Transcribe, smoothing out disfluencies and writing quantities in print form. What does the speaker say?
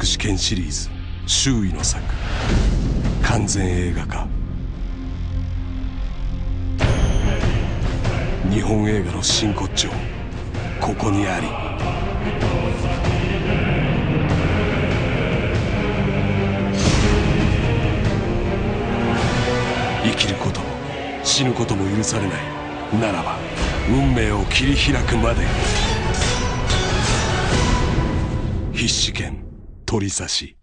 作試験シリーズ周囲の作完全映画化。日本映画の真骨頂、ここにあり。生きることも死ぬことも許されない。ならば運命を切り開くまで。必死剣取り差し。